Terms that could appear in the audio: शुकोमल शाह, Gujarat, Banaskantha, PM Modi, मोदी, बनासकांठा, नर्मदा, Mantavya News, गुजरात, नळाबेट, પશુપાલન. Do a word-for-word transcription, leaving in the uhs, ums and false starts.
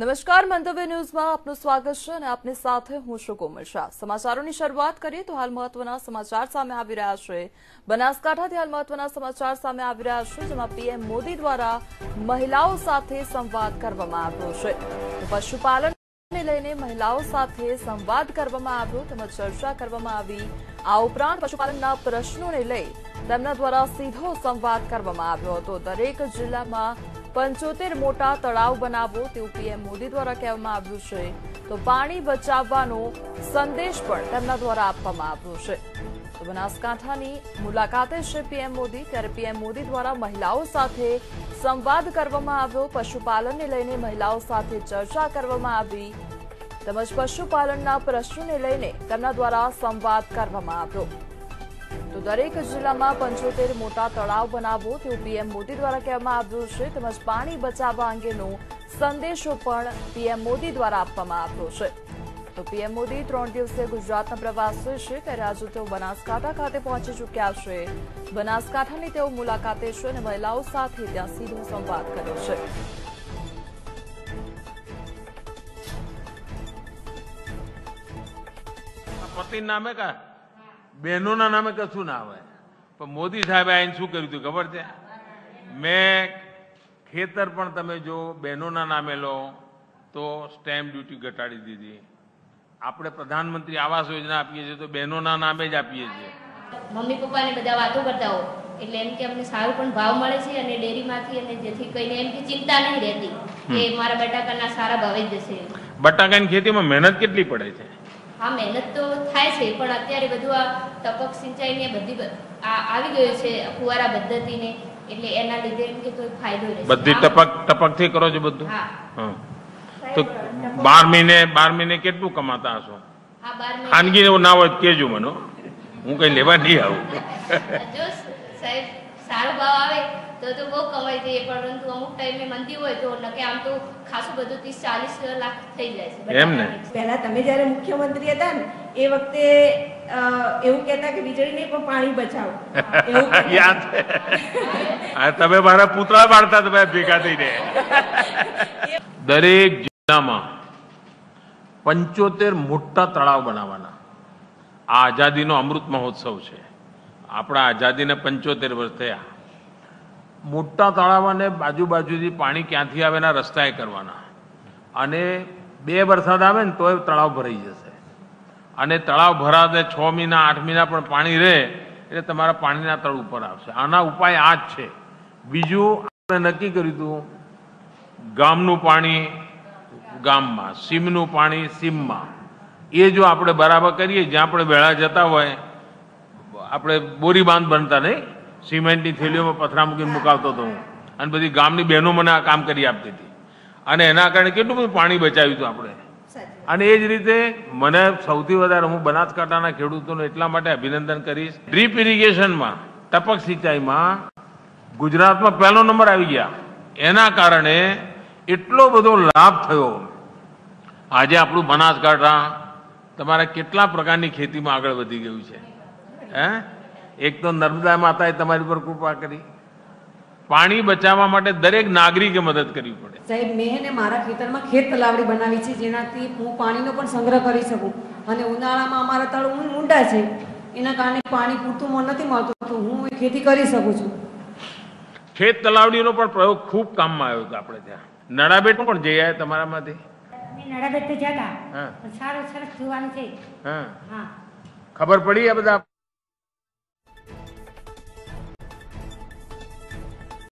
नमस्कार मंतव्य न्यूज में आपनु स्वागत छे अने आपनी साथे हूं शुकोमल शाह। समाचारोनी शरूआत करीए तो हाल महत्वना समाचार सामे आवी रह्या छे। बनासकांठाथी हाल महत्वना समाचार सामे आवी रह्या छे, जेमां पीएम मोदी द्वारा महिलाओं साथे संवाद करवामां आव्यो छे। तो पशुपालनने लईने महिलाओं साथे संवाद करवामां आव्यो, तेमां चर्चा करवामां आवी। आ उपरांत पशुपालनना प्रश्नोने लई તેમના દ્વારા સીધો સંવાદ કરવામાં આવ્યો હતો। દરેક જિલ્લામાં પંચોતેર મોટા તળાવ બનાવો તેવું પીએમ મોદી દ્વારા કહેવામાં આવ્યું છે। તો પાણી બચાવવાનો સંદેશ પણ તેમના દ્વારા આપવામાં આવ્યો છે। તો બનાસકાંઠાની મુલાકાતે છે પીએમ મોદી, ત્યારે પીએમ મોદી દ્વારા મહિલાઓ સાથે સંવાદ કરવામાં આવ્યો। પશુપાલનને લઈને મહિલાઓ સાથે ચર્ચા કરવામાં આવી, તેમજ પશુપાલનના પ્રશ્નોને લઈને તેમના દ્વારા સંવાદ કરવામાં આવ્યો। तो दरेक जिला में पंचोतेर मोटा तलाव बनावो तेवू पीएम मोदी द्वारा कहेवामां आव्युं छे, तेमज पाणी बचाववा अंगेनो संदेशो पण पीएम मोदी द्वारा आपवामां आव्यो छे। तो पीएम मोदी त्रण दिवसीय गुजरातना प्रवासे छे, त्यारे आज तेओ बनासकांठा खाते पहोंची चूक्या छे। बनासकांठानी तेओ मुलाकाते छे अने महिलाओ साथे त्यां सीधो संवाद कर्यो छे। पतिना नामे का बहनों ना नामे कशु ना आए, पर मोदी साहब आईने शू कर खबर है। मैं खेतर पर तमे जो बहनों ना नामे लो तो स्टेम्प ड्यूटी घटाड़ी दीधी। आपणे प्रधानमंत्री आवास योजना आपीए छे तो बहनों ना नामे ज आपीए छे। मम्मी पप्पा ने बधा वातो करता हो एटले एम के अमने सारो पण भाव मळे छे अने डेरीमांथी अने जेथी कईने एम की चिंता नहीं रहती के मारा बटाकाना सारा भावे जशे। बटाकानी खेतीमां मेहनत केटली पड़े छे? हाँ, मेहनत तो थाय छे, पण अत्यारे बधुं आ टपक सिंचाई ने बधी आ आवी गयो छे, फुवारा पद्धति ने, એટલે એના લીધે એમ કે કોઈ ફાયદો રહેશે। બધી ટપક ટપક થી કરો છો બધું? હા હા। તો બાર મહિને બાર મહિને કેટલું કમાતા હશો? હા, બાર મહિને ખાનગી નો ના હોય કેજો મને, હું કઈ લેવા નહી આવું। જો સાહેબ સારો ભાવ આવે તો તો બહુ કમાઈ જઈએ, પરંતુ અમુક ટાઈમે મંદી હોય તો નકે આમ તો ખાસું બધું ત્રીસ ચાલીસ લાખ થઈ જાય છે એમ ને। પહેલા તમે જ્યારે મુખ્યમંત્રી હતા ને એ વખતે એવું કહેતા કે વીજળી નહીં પણ પાણી બચાવો, એવું યાદ છે? આ તમે મારા પુત્રા વાળતા તમે ભેગા થઈને દરેક જિલ્લામાં પંચોતેર મોટા તળાવ બનાવવાના। આ આઝાદીનો અમૃત મહોત્સવ છે, આપણા આઝાદીને પંચોતેર વર્ષ થયા। મોટા તળાવને બાજુબાજુથી પાણી ક્યાંથી આવે એના રસ્તાએ કરવાના, અને બે વરસાદ આવે ને તો એ તળાવ ભરાઈ જશે। અને તળાવ ભરાશે છ મહિના આઠ મહિના પણ પાણી રહે, એટલે તમારા પાણીના તળ ઉપર આવશે। આના ઉપાય આ જ છે। બીજું આપણે નક્કી કર્યું હતું ગામનું પાણી ગામમાં, સીમનું પાણી સીમમાં। એ જો આપણે બરાબર કરીએ, જ્યાં આપણે વેળા જતા હોય આપણે બોરી બાંધ બનતા નહીં, सीमेंटनी थेलीओं में पथरा मूकी मुकावतो तो हूँ, बधी गामनी बहनों मने आ काम करी आपती थी अने एना कारणे केटलुं बधुं पाणी बचाव्युं हतुं आपणे। अने ए ज रीते मने सौथी वधारे हूँ बनासकांठाना खेडूतोने एटला माटे अभिनंदन करीश। ड्रीप इरिगेशन में टपक सिंचाई में गुजरात में पहलो नंबर आवी गया, एना कारणे एटलो बधो लाभ थयो। आजे आपणुं बनासकांठा तमारा केटला प्रकारनी खेती में आगळ वधी गयुं छे। हे, एक तो नर्मदा माताए तमारी पर कृपा करी, पाणी बचावा माटे दरेक नागरिके मदद करवी पड़े। साहेब मैं ने मारा खेतरमां खेत तलावडी बनावी छे, जेनाथी हूँ पाणीनो पण संग्रह करी सकूं, अने उनाळामां अमारा तळ ऊंडा छे, एना कारणे पाणी पूरतुं मने नथी मळतुं, तो हूँ खेती करी सकूं छुं। खेत तलावडीनो पण प्रयोग खूब काममां आव्यो हतो आपणे त्यां। नळाबेट पण जई आव्या तमारामांथी? मैं नळाबेट तो जाता, पण सारो सरस જોવાનું છે। હા, ખબર પડી આ બધા